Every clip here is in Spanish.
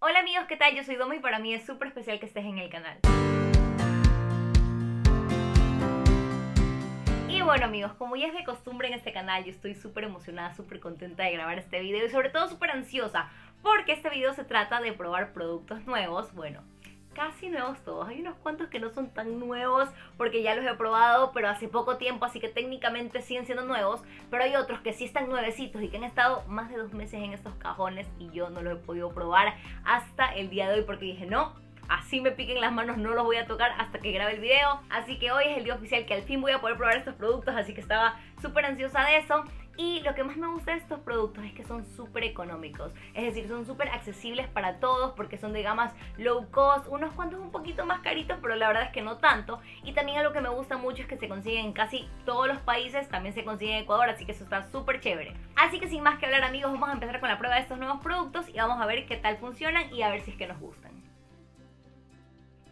Hola amigos, ¿qué tal? Yo soy Domo y para mí es súper especial que estés en el canal. Y bueno amigos, como ya es de costumbre en este canal, yo estoy súper emocionada, súper contenta de grabar este video y sobre todo súper ansiosa, porque este video se trata de probar productos nuevos, bueno, casi nuevos todos. Hay unos cuantos que no son tan nuevos porque ya los he probado pero hace poco tiempo, así que técnicamente siguen siendo nuevos, pero hay otros que sí están nuevecitos y que han estado más de 2 meses en estos cajones y yo no los he podido probar hasta el día de hoy porque dije no, así me piquen las manos, no los voy a tocar hasta que grabe el video. Así que hoy es el día oficial que al fin voy a poder probar estos productos, así que estaba súper ansiosa de eso. Y lo que más me gusta de estos productos es que son súper económicos, es decir, son súper accesibles para todos porque son de gamas low cost, unos cuantos un poquito más caritos, pero la verdad es que no tanto. Y también algo que me gusta mucho es que se consiguen en casi todos los países, también se consigue en Ecuador, así que eso está súper chévere. Así que sin más que hablar amigos, vamos a empezar con la prueba de estos nuevos productos y vamos a ver qué tal funcionan y a ver si es que nos gustan.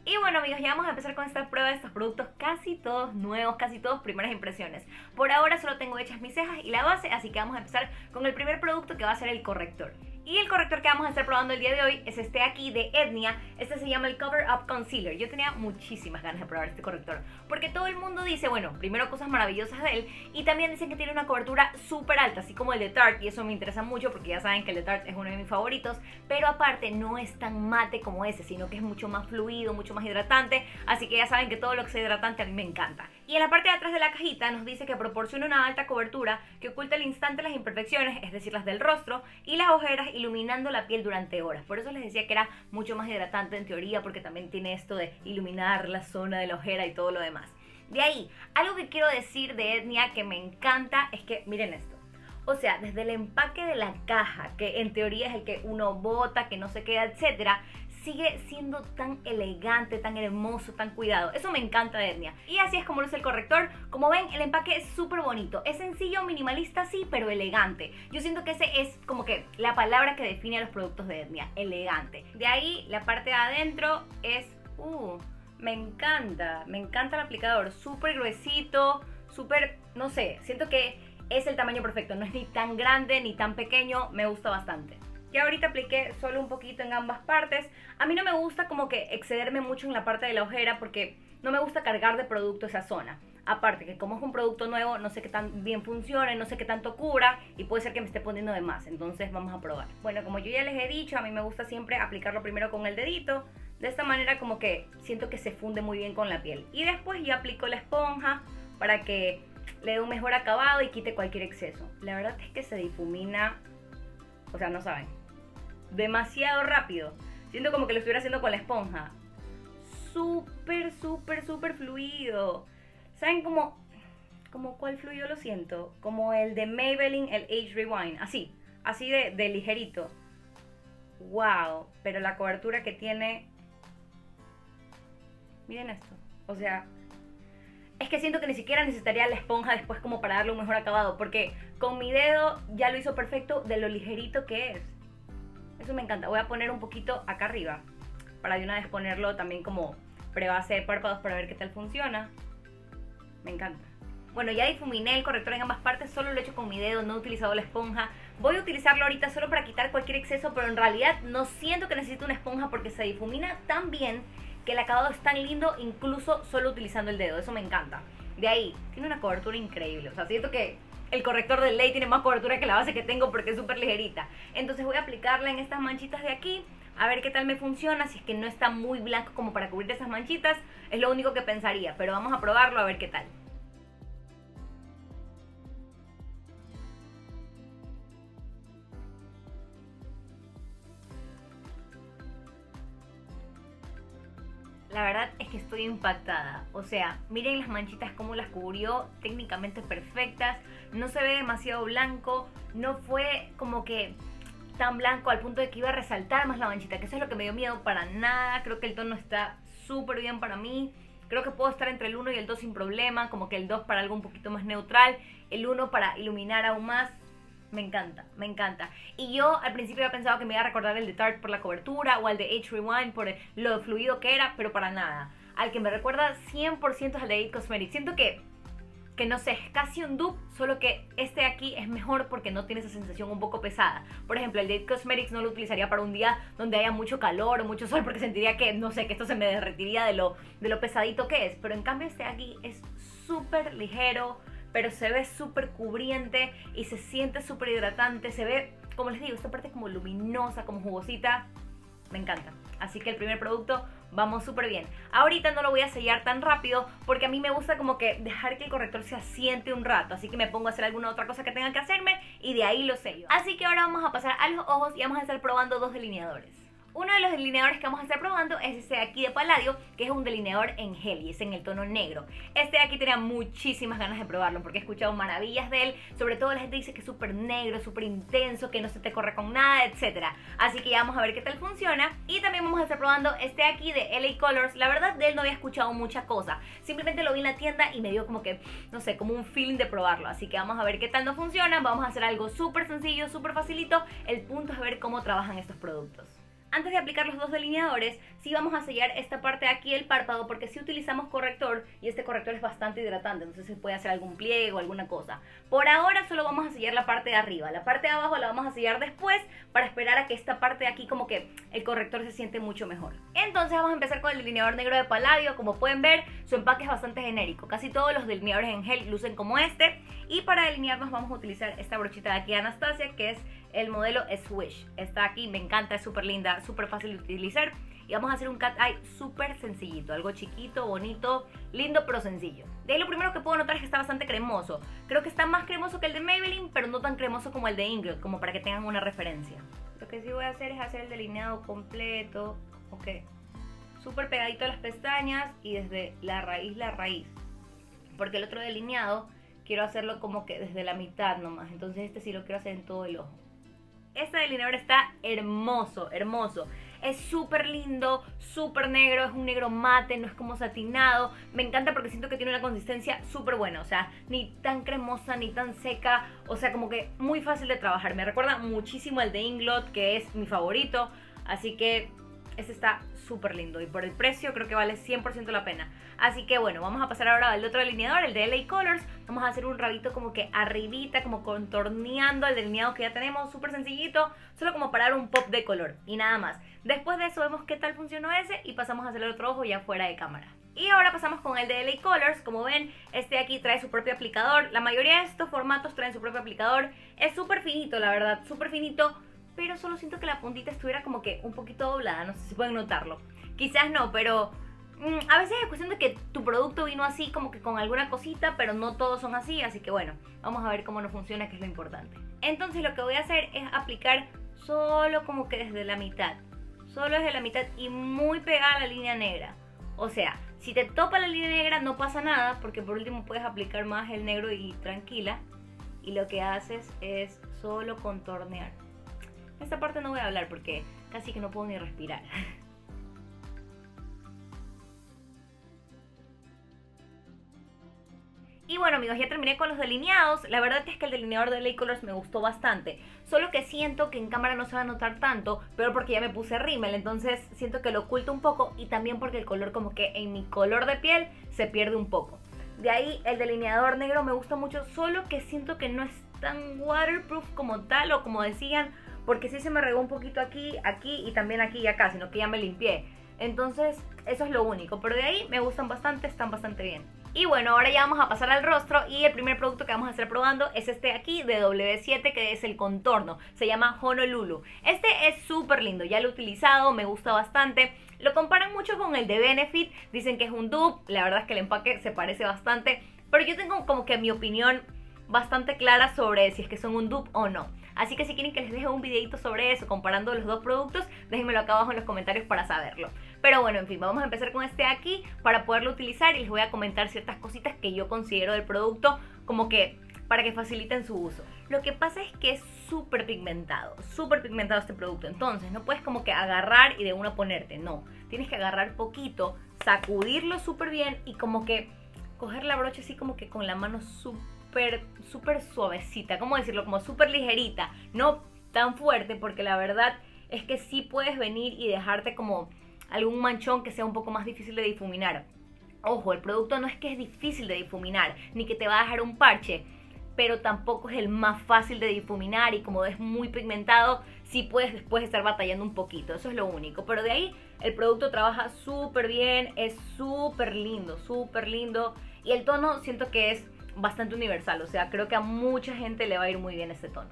Y bueno amigos, ya vamos a empezar con esta prueba de estos productos casi todos nuevos, casi todos primeras impresiones. Por ahora solo tengo hechas mis cejas y la base, así que vamos a empezar con el primer producto que va a ser el corrector. Y el corrector que vamos a estar probando el día de hoy es este aquí de Etnia. Este se llama el Cover Up Concealer. Yo tenía muchísimas ganas de probar este corrector porque todo el mundo dice, bueno, primero cosas maravillosas de él y también dicen que tiene una cobertura súper alta, así como el de Tarte, y eso me interesa mucho porque ya saben que el de Tarte es uno de mis favoritos, pero aparte no es tan mate como ese, sino que es mucho más fluido, mucho más hidratante, así que ya saben que todo lo que sea hidratante a mí me encanta. Y en la parte de atrás de la cajita nos dice que proporciona una alta cobertura que oculta al instante las imperfecciones, es decir, las del rostro y las ojeras, iluminando la piel durante horas. Por eso les decía que era mucho más hidratante en teoría porque también tiene esto de iluminar la zona de la ojera y todo lo demás. De ahí, algo que quiero decir de Etnia que me encanta es que, miren esto, o sea, desde el empaque de la caja, que en teoría es el que uno bota, que no se queda, etcétera, sigue siendo tan elegante, tan hermoso, tan cuidado. Eso me encanta de Etnia. Y así es como luce el corrector. Como ven, el empaque es súper bonito. Es sencillo, minimalista, sí, pero elegante. Yo siento que ese es como que la palabra que define a los productos de Etnia. Elegante. De ahí, la parte de adentro es... Me encanta el aplicador. Súper gruesito, súper... No sé, siento que es el tamaño perfecto. No es ni tan grande, ni tan pequeño. Me gusta bastante. Ya ahorita apliqué solo un poquito en ambas partes. A mí no me gusta como que excederme mucho en la parte de la ojera porque no me gusta cargar de producto esa zona. Aparte que como es un producto nuevo, no sé qué tan bien funciona, no sé qué tanto cura y puede ser que me esté poniendo de más. Entonces vamos a probar. Bueno, como yo ya les he dicho, a mí me gusta siempre aplicarlo primero con el dedito. De esta manera como que siento que se funde muy bien con la piel. Y después ya aplico la esponja para que le dé un mejor acabado y quite cualquier exceso. La verdad es que se difumina, o sea, no saben, demasiado rápido. Siento como que lo estuviera haciendo con la esponja. Súper, súper, súper fluido. ¿Saben cómo? ¿Como cuál fluido lo siento? Como el de Maybelline, el Age Rewind. Así, así de ligerito. Wow, pero la cobertura que tiene... Miren esto, o sea... Es que siento que ni siquiera necesitaría la esponja después como para darle un mejor acabado, porque con mi dedo ya lo hizo perfecto de lo ligerito que es. Eso me encanta. Voy a poner un poquito acá arriba para de una vez ponerlo también como prebase de párpados para ver qué tal funciona. Me encanta. Bueno, ya difuminé el corrector en ambas partes, solo lo he hecho con mi dedo, no he utilizado la esponja. Voy a utilizarlo ahorita solo para quitar cualquier exceso, pero en realidad no siento que necesite una esponja porque se difumina tan bien que el acabado es tan lindo incluso solo utilizando el dedo. Eso me encanta. De ahí, tiene una cobertura increíble. O sea, siento que el corrector de LA tiene más cobertura que la base que tengo porque es súper ligerita. Entonces voy a aplicarla en estas manchitas de aquí a ver qué tal me funciona. Si es que no está muy blanco como para cubrir esas manchitas, es lo único que pensaría, pero vamos a probarlo a ver qué tal. La verdad es que estoy impactada, o sea, miren las manchitas como las cubrió, técnicamente perfectas, no se ve demasiado blanco, no fue como que tan blanco al punto de que iba a resaltar más la manchita, que eso es lo que me dio miedo. Para nada, creo que el tono está súper bien para mí, creo que puedo estar entre el 1 y el 2 sin problema, como que el 2 para algo un poquito más neutral, el 1 para iluminar aún más. Me encanta, me encanta. Y yo al principio había pensado que me iba a recordar el de Tarte por la cobertura o al de Age Rewind por lo fluido que era, pero para nada. Al que me recuerda 100% es al de It Cosmetics. Siento que que no sé, es casi un dupe, solo que este de aquí es mejor porque no tiene esa sensación un poco pesada. Por ejemplo, el de It Cosmetics no lo utilizaría para un día donde haya mucho calor o mucho sol porque sentiría que, no sé, que esto se me derretiría de lo pesadito que es. Pero en cambio este de aquí es súper ligero, pero se ve súper cubriente y se siente súper hidratante. Se ve, como les digo, esta parte como luminosa, como jugosita. Me encanta. Así que el primer producto vamos súper bien. Ahorita no lo voy a sellar tan rápido porque a mí me gusta como que dejar que el corrector se asiente un rato. Así que me pongo a hacer alguna otra cosa que tenga que hacerme y de ahí lo sello. Así que ahora vamos a pasar a los ojos y vamos a estar probando dos delineadores. Uno de los delineadores que vamos a estar probando es este de aquí de Palladio, que es un delineador en gel y es en el tono negro. Este de aquí tenía muchísimas ganas de probarlo porque he escuchado maravillas de él. Sobre todo la gente dice que es súper negro, súper intenso, que no se te corre con nada, etc. Así que ya vamos a ver qué tal funciona. Y también vamos a estar probando este de aquí de LA Colors. La verdad, de él no había escuchado mucha cosa. Simplemente lo vi en la tienda y me dio como que, no sé, como un feeling de probarlo. Así que vamos a ver qué tal nos funciona. Vamos a hacer algo súper sencillo, súper facilito. El punto es ver cómo trabajan estos productos. Antes de aplicar los dos delineadores, sí vamos a sellar esta parte de aquí del párpado porque sí utilizamos corrector y este corrector es bastante hidratante, entonces se puede hacer algún pliegue o alguna cosa. Por ahora solo vamos a sellar la parte de arriba, la parte de abajo la vamos a sellar después para esperar a que esta parte de aquí como que el corrector se siente mucho mejor. Entonces vamos a empezar con el delineador negro de Palladio. Como pueden ver, su empaque es bastante genérico, casi todos los delineadores en gel lucen como este. Y para delinearnos vamos a utilizar esta brochita de aquí de Anastasia, que es el modelo Swish. Está aquí, me encanta, es súper linda, súper fácil de utilizar. Y vamos a hacer un cat eye súper sencillito, algo chiquito, bonito, lindo pero sencillo. De ahí lo primero que puedo notar es que está bastante cremoso. Creo que está más cremoso que el de Maybelline, pero no tan cremoso como el de Inglot, como para que tengan una referencia. Lo que sí voy a hacer es hacer el delineado completo, ok, súper pegadito a las pestañas y desde la raíz, porque el otro delineado quiero hacerlo como que desde la mitad nomás, entonces este sí lo quiero hacer en todo el ojo. Este delineador está hermoso, hermoso. Es súper lindo, súper negro, es un negro mate, no es como satinado. Me encanta porque siento que tiene una consistencia súper buena, o sea, ni tan cremosa, ni tan seca. O sea, como que muy fácil de trabajar. Me recuerda muchísimo al de Inglot, que es mi favorito. Así que este está súper lindo y por el precio creo que vale 100% la pena. Así que bueno, vamos a pasar ahora al otro delineador, el de LA Colors. Vamos a hacer un rabito como que arribita, como contorneando el delineado que ya tenemos, súper sencillito, solo como para dar un pop de color y nada más. Después de eso vemos qué tal funcionó ese y pasamos a hacer el otro ojo ya fuera de cámara. Y ahora pasamos con el de LA Colors. Como ven, este de aquí trae su propio aplicador. La mayoría de estos formatos traen su propio aplicador. Es súper finito, la verdad, súper finito, pero solo siento que la puntita estuviera como que un poquito doblada, no sé si pueden notarlo. Quizás no, pero a veces es cuestión de que tu producto vino así, como que con alguna cosita, pero no todos son así, así que bueno, vamos a ver cómo nos funciona, que es lo importante. Entonces lo que voy a hacer es aplicar solo como que desde la mitad, solo desde la mitad y muy pegada a la línea negra. O sea, si te topa la línea negra no pasa nada, porque por último puedes aplicar más el negro y tranquila, y lo que haces es solo contornear. Esta parte no voy a hablar porque casi que no puedo ni respirar. Y bueno amigos, ya terminé con los delineados. La verdad es que el delineador de LA Colors me gustó bastante. Solo que siento que en cámara no se va a notar tanto, pero porque ya me puse rímel, entonces siento que lo oculto un poco. Y también porque el color como que en mi color de piel se pierde un poco. De ahí el delineador negro me gusta mucho, solo que siento que no es tan waterproof como tal, o como decían, porque sí se me regó un poquito aquí, aquí y también aquí y acá, sino que ya me limpié. Entonces eso es lo único, pero de ahí me gustan bastante, están bastante bien. Y bueno, ahora ya vamos a pasar al rostro y el primer producto que vamos a estar probando es este de aquí de W7, que es el contorno, se llama Honolulu. Este es súper lindo, ya lo he utilizado, me gusta bastante. Lo comparan mucho con el de Benefit, dicen que es un dupe, la verdad es que el empaque se parece bastante, pero yo tengo como que mi opinión bastante clara sobre si es que son un dupe o no. Así que si quieren que les deje un videito sobre eso, comparando los dos productos, déjenmelo acá abajo en los comentarios para saberlo. Pero bueno, en fin, vamos a empezar con este de aquí para poderlo utilizar y les voy a comentar ciertas cositas que yo considero del producto, como que para que faciliten su uso. Lo que pasa es que es súper pigmentado este producto. Entonces no puedes como que agarrar y de una ponerte, no. Tienes que agarrar poquito, sacudirlo súper bien y como que coger la brocha así como que con la mano súper suavecita, ¿cómo decirlo? Como súper ligerita, no tan fuerte, porque la verdad es que sí puedes venir y dejarte como algún manchón que sea un poco más difícil de difuminar. Ojo, el producto no es que es difícil de difuminar, ni que te va a dejar un parche, pero tampoco es el más fácil de difuminar, y como es muy pigmentado, sí puedes después estar batallando un poquito, eso es lo único. Pero de ahí el producto trabaja súper bien, es súper lindo, y el tono siento que es bastante universal, o sea, creo que a mucha gente le va a ir muy bien este tono.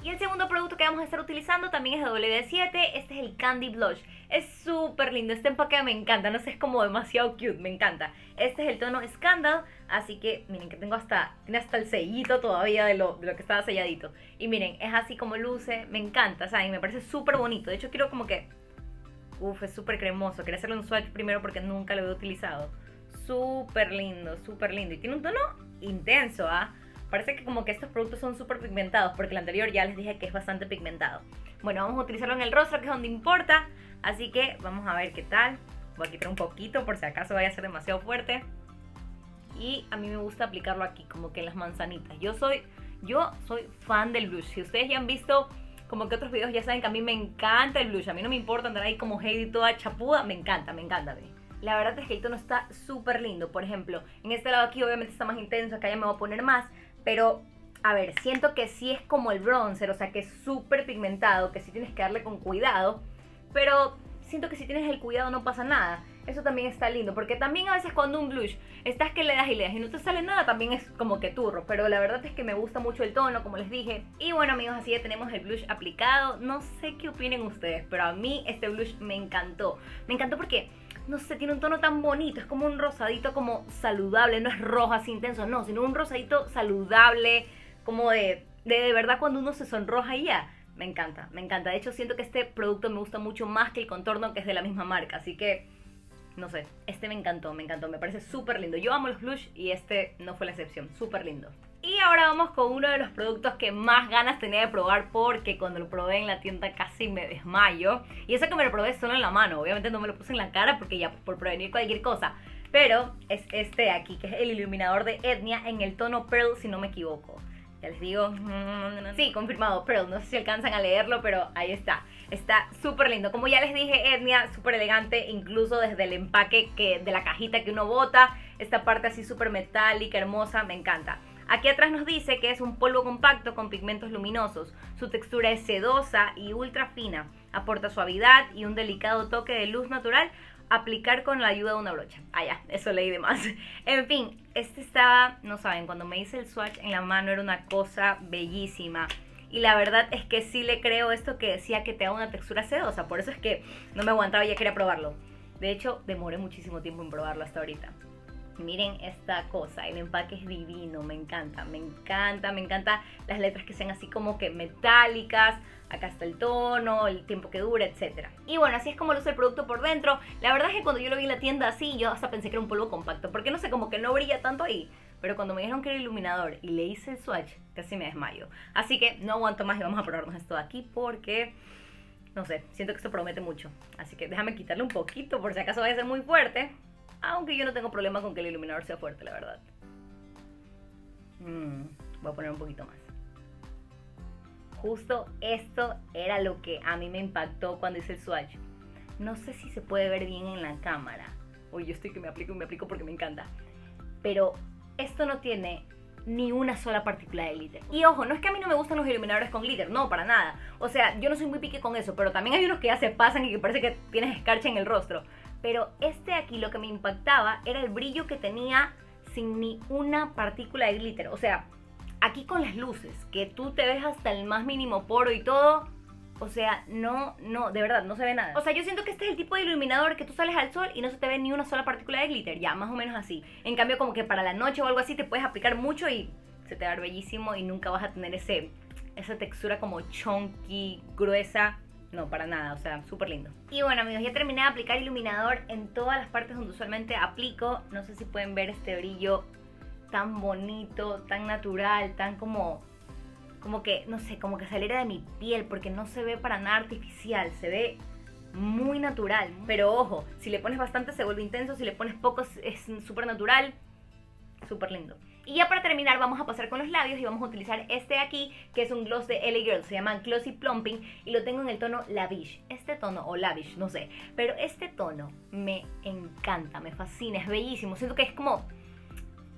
Y el segundo producto que vamos a estar utilizando también es de W7, este es el Candy Blush. Es súper lindo, este empaque me encanta, no sé, es como demasiado cute, me encanta. Este es el tono Scandal, así que miren que tengo hasta, tiene hasta el sellito todavía de lo que estaba selladito. Y miren, es así como luce, me encanta, o sea, y me parece súper bonito. De hecho quiero como que, uff, es súper cremoso, quería hacerle un swatch primero porque nunca lo había utilizado. Súper lindo, y tiene un tono intenso, ¿ah? Parece que como que estos productos son súper pigmentados, porque el anterior ya les dije que es bastante pigmentado. Bueno, vamos a utilizarlo en el rostro, que es donde importa. Así que vamos a ver qué tal. Voy a quitar un poquito por si acaso vaya a ser demasiado fuerte. Y a mí me gusta aplicarlo aquí, como que en las manzanitas. Yo soy fan del blush. Si ustedes ya han visto como que otros videos, ya saben que a mí me encanta el blush. A mí no me importa andar ahí como Heidi toda chapuda. Me encanta a mí. La verdad es que el tono está súper lindo. Por ejemplo, en este lado aquí obviamente está más intenso, acá ya me voy a poner más. Pero, a ver, siento que sí es como el bronzer, o sea, que es súper pigmentado, que sí tienes que darle con cuidado. Pero siento que si tienes el cuidado no pasa nada. Eso también está lindo, porque también a veces cuando un blush estás que le das y no te sale nada, también es como que turro. Pero la verdad es que me gusta mucho el tono, como les dije. Y bueno amigos, así ya tenemos el blush aplicado. No sé qué opinen ustedes, pero a mí este blush me encantó. Me encantó porque, no sé, tiene un tono tan bonito, es como un rosadito como saludable, no es rojo así intenso, no, sino un rosadito saludable, como de verdad cuando uno se sonroja y ya. Me encanta, me encanta. De hecho siento que este producto me gusta mucho más que el contorno, que es de la misma marca, así que no sé, este me encantó, me encantó, me parece súper lindo. Yo amo los blush y este no fue la excepción, súper lindo. Y ahora vamos con uno de los productos que más ganas tenía de probar, porque cuando lo probé en la tienda casi me desmayo. Y eso que me lo probé solo en la mano, obviamente no me lo puse en la cara porque ya por prevenir cualquier cosa. Pero es este de aquí, que es el iluminador de Etnia en el tono Pearl, si no me equivoco. Ya les digo, sí, confirmado, Pearl, no sé si alcanzan a leerlo, pero ahí está. Está súper lindo, como ya les dije, Etnia, súper elegante, incluso desde el empaque de la cajita que uno bota. Esta parte así súper metálica, hermosa, me encanta. Aquí atrás nos dice que es un polvo compacto con pigmentos luminosos. Su textura es sedosa y ultra fina. Aporta suavidad y un delicado toque de luz natural. Aplicar con la ayuda de una brocha. Ah, ya, eso leí de más. En fin, este estaba, no saben, cuando me hice el swatch en la mano era una cosa bellísima. Y la verdad es que sí le creo esto que decía que te da una textura sedosa. Por eso es que no me aguantaba y ya quería probarlo. De hecho, demoré muchísimo tiempo en probarlo hasta ahorita. Miren esta cosa, el empaque es divino, me encanta, me encanta, me encanta las letras que sean así como que metálicas. Acá está el tono, el tiempo que dura, etc. Y bueno, así es como luce el producto por dentro. La verdad es que cuando yo lo vi en la tienda así, yo hasta pensé que era un polvo compacto, porque no sé, como que no brilla tanto ahí. Pero cuando me dijeron que era iluminador y le hice el swatch, casi me desmayo. Así que no aguanto más y vamos a probarnos esto de aquí porque, no sé, siento que esto promete mucho. Así que déjame quitarle un poquito por si acaso vaya a ser muy fuerte. Aunque yo no tengo problema con que el iluminador sea fuerte, la verdad. Voy a poner un poquito más. Justo esto era lo que a mí me impactó cuando hice el swatch. No sé si se puede ver bien en la cámara. Uy, yo estoy que me aplico porque me encanta. Pero esto no tiene ni una sola partícula de glitter. Y ojo, no es que a mí no me gustan los iluminadores con glitter, no, para nada. O sea, yo no soy muy pique con eso, pero también hay unos que ya se pasan y que parece que tienes escarcha en el rostro. Pero este aquí lo que me impactaba era el brillo que tenía sin ni una partícula de glitter. O sea, aquí con las luces, que tú te ves hasta el más mínimo poro y todo. O sea, no, de verdad, no se ve nada. O sea, yo siento que este es el tipo de iluminador que tú sales al sol y no se te ve ni una sola partícula de glitter. Ya, más o menos así. En cambio, como que para la noche o algo así te puedes aplicar mucho y se te va a ver bellísimo y nunca vas a tener esa textura como chunky, gruesa. No, para nada, o sea, súper lindo. Y bueno amigos, ya terminé de aplicar iluminador en todas las partes donde usualmente aplico. No sé si pueden ver este brillo tan bonito, tan natural, tan como que, no sé, como que saliera de mi piel. Porque no se ve para nada artificial, se ve muy natural. Pero ojo, si le pones bastante se vuelve intenso, si le pones poco es súper natural. Súper lindo. Y ya para terminar vamos a pasar con los labios y vamos a utilizar este de aquí, que es un gloss de LA Girl, se llama Glossy Plumping y lo tengo en el tono Lavish, este tono o Lavish, no sé, pero este tono me encanta, me fascina, es bellísimo, siento que es como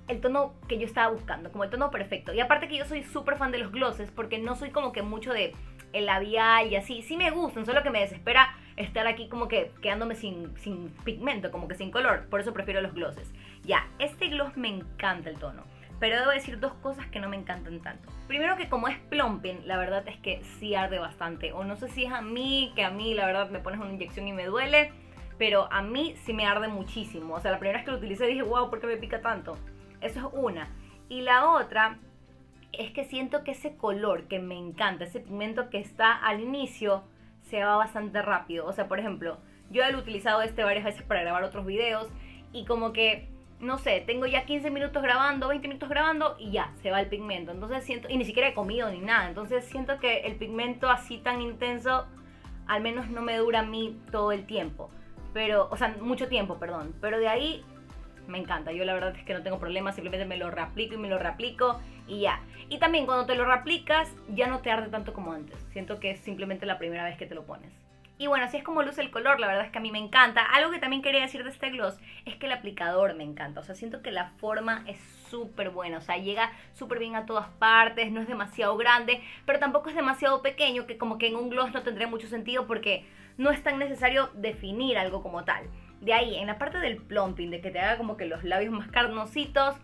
el tono que yo estaba buscando, como el tono perfecto. Y aparte que yo soy súper fan de los glosses porque no soy como que mucho de el labial y así, sí me gustan, solo que me desespera estar aquí como que quedándome sin pigmento, como que sin color, por eso prefiero los glosses. Ya, este gloss me encanta el tono, pero debo decir dos cosas que no me encantan tanto. Primero, que como es plumping, la verdad es que sí arde bastante, o no sé si es a mí la verdad me pones una inyección y me duele, pero a mí sí me arde muchísimo, o sea, la primera vez que lo utilicé dije, wow, ¿por qué me pica tanto? Eso es una. Y la otra es que siento que ese color que me encanta, ese pigmento que está al inicio, se va bastante rápido. O sea, por ejemplo, yo he utilizado este varias veces para grabar otros videos y como que, no sé, tengo ya 15 minutos grabando, 20 minutos grabando y ya, se va el pigmento. Entonces siento, y ni siquiera he comido ni nada, entonces siento que el pigmento así tan intenso al menos no me dura a mí todo el tiempo. Pero, o sea, mucho tiempo, perdón. Pero de ahí me encanta, yo la verdad es que no tengo problema, simplemente me lo reaplico y me lo reaplico y ya. Y también cuando te lo reaplicas ya no te arde tanto como antes, siento que es simplemente la primera vez que te lo pones. Y bueno, así es como luce el color, la verdad es que a mí me encanta. Algo que también quería decir de este gloss es que el aplicador me encanta, o sea, siento que la forma es súper buena, o sea, llega súper bien a todas partes, no es demasiado grande, pero tampoco es demasiado pequeño, que como que en un gloss no tendría mucho sentido porque no es tan necesario definir algo como tal. De ahí, en la parte del plumping, de que te haga como que los labios más carnositos,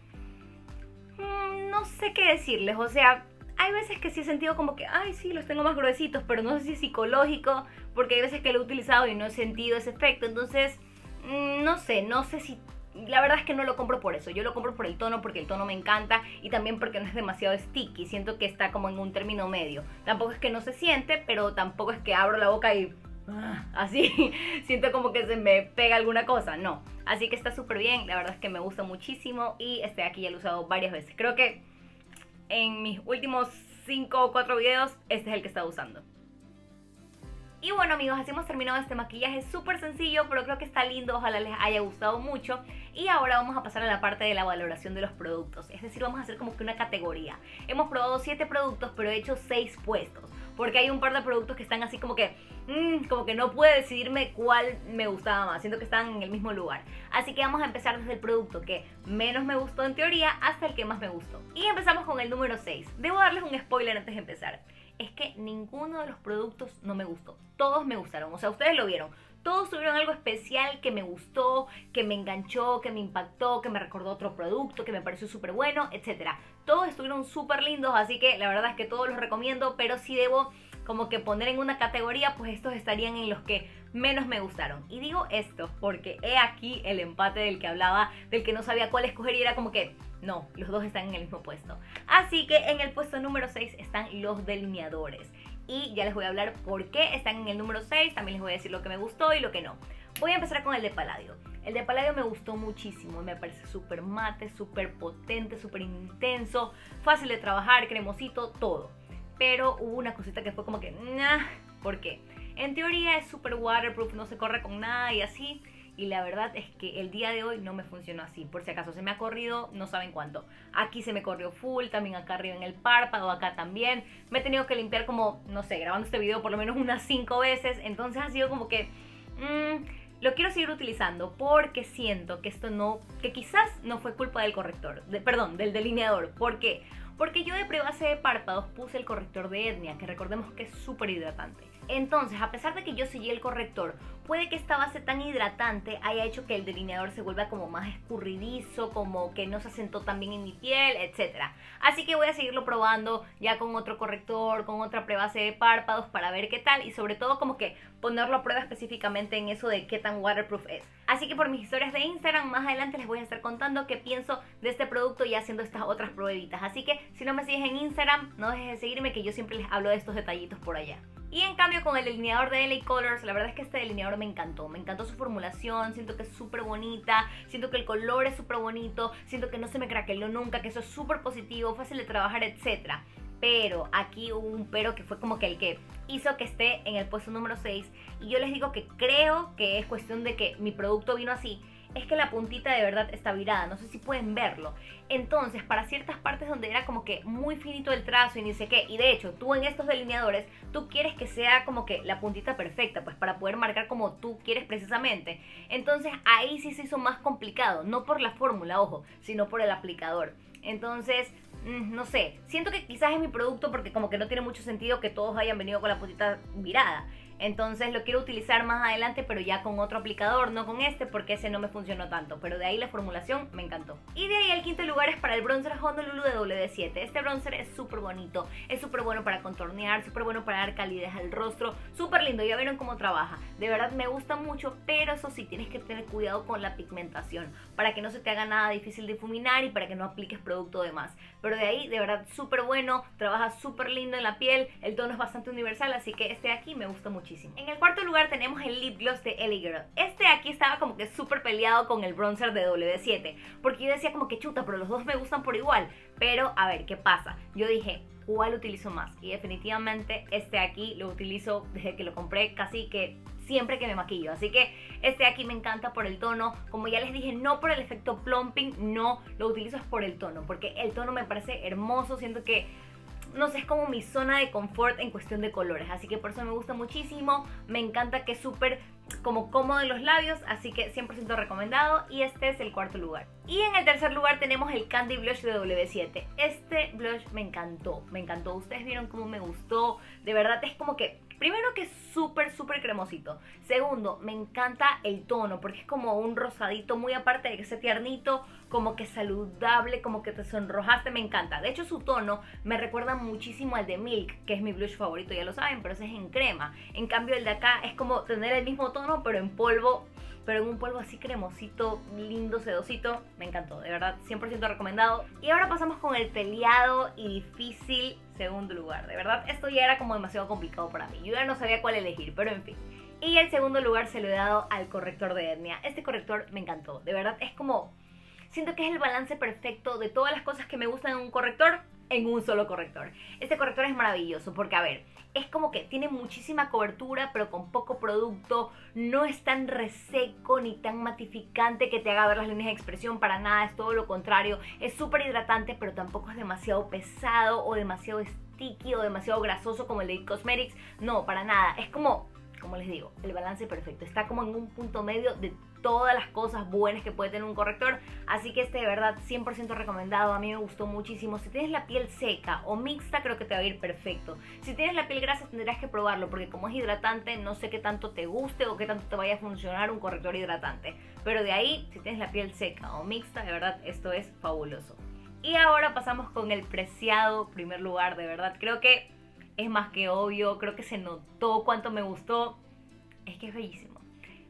no sé qué decirles, o sea, hay veces que sí he sentido como que, ay sí, los tengo más gruesitos, pero no sé si es psicológico, porque hay veces que lo he utilizado y no he sentido ese efecto, entonces, no sé si, la verdad es que no lo compro por eso, yo lo compro por el tono, porque el tono me encanta, y también porque no es demasiado sticky, siento que está como en un término medio, tampoco es que no se siente, pero tampoco es que abro la boca y así siento como que se me pega alguna cosa, no, así que está súper bien, la verdad es que me gusta muchísimo y este de aquí ya lo he usado varias veces, creo que en mis últimos 5 o 4 videos este es el que he estado usando. Y bueno amigos, así hemos terminado este maquillaje súper sencillo, pero creo que está lindo, ojalá les haya gustado mucho. Y ahora vamos a pasar a la parte de la valoración de los productos, es decir, vamos a hacer como que una categoría. Hemos probado 7 productos, pero he hecho 6 puestos, porque hay un par de productos que están así como que no pude decidirme cuál me gustaba más, siento que están en el mismo lugar. Así que vamos a empezar desde el producto que menos me gustó en teoría hasta el que más me gustó. Y empezamos con el número 6, debo darles un spoiler antes de empezar. Es que ninguno de los productos no me gustó, todos me gustaron, o sea, ustedes lo vieron, todos tuvieron algo especial que me gustó, que me enganchó, que me impactó, que me recordó otro producto, que me pareció súper bueno, etc. Todos estuvieron súper lindos, así que la verdad es que todos los recomiendo, pero sí debo como que poner en una categoría, pues estos estarían en los que menos me gustaron. Y digo estos porque he aquí el empate del que hablaba, del que no sabía cuál escoger y era como que no, los dos están en el mismo puesto. Así que en el puesto número 6 están los delineadores. Y ya les voy a hablar por qué están en el número 6, también les voy a decir lo que me gustó y lo que no. Voy a empezar con el de Palladio. El de Palladio me gustó muchísimo, me parece súper mate, súper potente, súper intenso, fácil de trabajar, cremosito, todo. Pero hubo una cosita que fue como que, nah, ¿por qué? En teoría es súper waterproof, no se corre con nada y así. Y la verdad es que el día de hoy no me funcionó así. Por si acaso se me ha corrido, no saben cuánto. Aquí se me corrió full, también acá arriba en el párpado, acá también. Me he tenido que limpiar como, no sé, grabando este video por lo menos unas 5 veces. Entonces ha sido como que, lo quiero seguir utilizando porque siento que esto no, que quizás no fue culpa del corrector, del delineador. ¿Por qué? Porque yo de prebase de párpados puse el corrector de Etnia, que recordemos que es súper hidratante. Entonces, a pesar de que yo sellé el corrector, puede que esta base tan hidratante haya hecho que el delineador se vuelva como más escurridizo, como que no se asentó tan bien en mi piel, etc. Así que voy a seguirlo probando ya con otro corrector, con otra prebase de párpados para ver qué tal y sobre todo como que ponerlo a prueba específicamente en eso de qué tan waterproof es. Así que por mis historias de Instagram más adelante les voy a estar contando qué pienso de este producto y haciendo estas otras pruebitas. Así que si no me sigues en Instagram, no dejes de seguirme que yo siempre les hablo de estos detallitos por allá. Y en cambio con el delineador de LA Colors, la verdad es que este delineador me encantó su formulación, siento que es súper bonita, siento que el color es súper bonito, siento que no se me craqueló nunca, que eso es súper positivo, fácil de trabajar, etc. Pero aquí hubo un pero que fue como que el que hizo que esté en el puesto número 6 y yo les digo que creo que es cuestión de que mi producto vino así es que la puntita de verdad está virada, no sé si pueden verlo. Entonces, para ciertas partes donde era como que muy finito el trazo y ni sé qué, y de hecho, tú en estos delineadores, tú quieres que sea como que la puntita perfecta, pues para poder marcar como tú quieres precisamente. Entonces, ahí sí se hizo más complicado, no por la fórmula, ojo, sino por el aplicador. Entonces, no sé, siento que quizás es mi producto porque como que no tiene mucho sentido que todos hayan venido con la puntita virada. Entonces lo quiero utilizar más adelante, pero ya con otro aplicador, no con este, porque ese no me funcionó tanto. Pero de ahí la formulación me encantó. Y de ahí el quinto lugar es para el bronzer Honolulu de W7. Este bronzer es súper bonito, es súper bueno para contornear, súper bueno para dar calidez al rostro, súper lindo, ya vieron cómo trabaja. De verdad me gusta mucho, pero eso sí, tienes que tener cuidado con la pigmentación, para que no se te haga nada difícil de difuminar y para que no apliques producto de más. Pero de ahí, de verdad, súper bueno, trabaja súper lindo en la piel, el tono es bastante universal, así que este de aquí me gusta mucho. En el cuarto lugar tenemos el Lip Gloss de LA Girl. Este de aquí estaba como que súper peleado con el bronzer de W7, porque yo decía como que chuta, pero los dos me gustan por igual. Pero a ver, ¿qué pasa? Yo dije, ¿cuál utilizo más? Y definitivamente este de aquí lo utilizo desde que lo compré, casi que siempre que me maquillo. Así que este de aquí me encanta por el tono. Como ya les dije, no por el efecto plumping, no, lo utilizo es por el tono, porque el tono me parece hermoso, siento que... no sé, es como mi zona de confort en cuestión de colores, así que por eso me gusta muchísimo. Me encanta que es súper como cómodo en los labios, así que 100% recomendado. Y este es el cuarto lugar. Y en el tercer lugar tenemos el Candy Blush de W7. Este blush me encantó, me encantó. Ustedes vieron cómo me gustó. De verdad es como que, primero que es súper, súper cremosito. Segundo, me encanta el tono, porque es como un rosadito, muy aparte de que sea tiernito, como que saludable, como que te sonrojaste, me encanta. De hecho, su tono me recuerda muchísimo al de Milk, que es mi blush favorito, ya lo saben, pero ese es en crema. En cambio, el de acá es como tener el mismo tono, pero en polvo, pero en un polvo así cremosito, lindo, sedosito. Me encantó, de verdad, 100% recomendado. Y ahora pasamos con el peleado y difícil segundo lugar. De verdad, esto ya era como demasiado complicado para mí. Yo ya no sabía cuál elegir, pero en fin. Y el segundo lugar se lo he dado al corrector de Etnia. Este corrector me encantó, de verdad, es como... siento que es el balance perfecto de todas las cosas que me gustan en un corrector, en un solo corrector. Este corrector es maravilloso porque, a ver, es como que tiene muchísima cobertura pero con poco producto. No es tan reseco ni tan matificante que te haga ver las líneas de expresión, para nada, es todo lo contrario. Es súper hidratante pero tampoco es demasiado pesado o demasiado sticky o demasiado grasoso como el de It Cosmetics. No, para nada, es como les digo, el balance perfecto. Está como en un punto medio de todas las cosas buenas que puede tener un corrector. Así que este de verdad 100% recomendado. A mí me gustó muchísimo. Si tienes la piel seca o mixta, creo que te va a ir perfecto. Si tienes la piel grasa, tendrás que probarlo, porque como es hidratante, no sé qué tanto te guste o qué tanto te vaya a funcionar un corrector hidratante. Pero de ahí, si tienes la piel seca o mixta, de verdad esto es fabuloso. Y ahora pasamos con el preciado primer lugar. De verdad creo que es más que obvio, creo que se notó cuánto me gustó. Es que es bellísimo.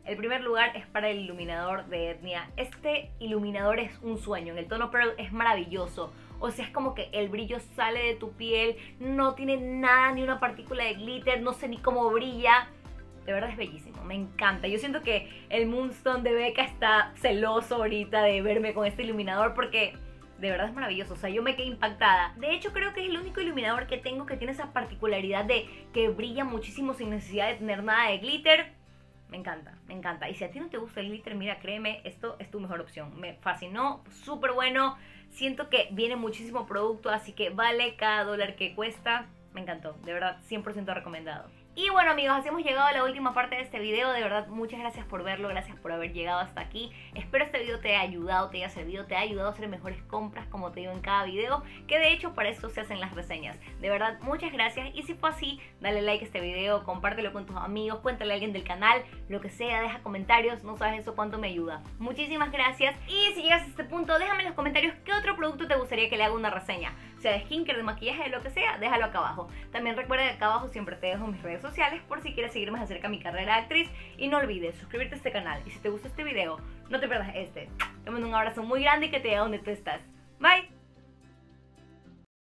El primer lugar es para el iluminador de Etnia. Este iluminador es un sueño, en el tono Pearl es maravilloso. O sea, es como que el brillo sale de tu piel, no tiene nada, ni una partícula de glitter, no sé ni cómo brilla. De verdad es bellísimo, me encanta. Yo siento que el Moonstone de Becca está celoso ahorita de verme con este iluminador porque... de verdad es maravilloso, o sea, yo me quedé impactada. De hecho, creo que es el único iluminador que tengo que tiene esa particularidad de que brilla muchísimo sin necesidad de tener nada de glitter. Me encanta, me encanta. Y si a ti no te gusta el glitter, mira, créeme, esto es tu mejor opción. Me fascinó, súper bueno. Siento que viene muchísimo producto, así que vale cada dólar que cuesta. Me encantó, de verdad, 100% recomendado. Y bueno, amigos, así hemos llegado a la última parte de este video. De verdad, muchas gracias por verlo, gracias por haber llegado hasta aquí. Espero este video te haya ayudado, te haya servido, te haya ayudado a hacer mejores compras, como te digo en cada video, que de hecho para eso se hacen las reseñas. De verdad, muchas gracias. Y si fue así, dale like a este video, compártelo con tus amigos, cuéntale a alguien del canal, lo que sea, deja comentarios, no sabes eso cuánto me ayuda. Muchísimas gracias. Y si llegas a este punto, déjame en los comentarios qué otro producto te gustaría que le haga una reseña. Sea de skincare, de maquillaje, de lo que sea, déjalo acá abajo. También recuerda que acá abajo siempre te dejo mis redes sociales por si quieres seguir más acerca de mi carrera de actriz. Y no olvides suscribirte a este canal. Y si te gustó este video, no te pierdas este. Te mando un abrazo muy grande y que te vea donde tú estás. Bye.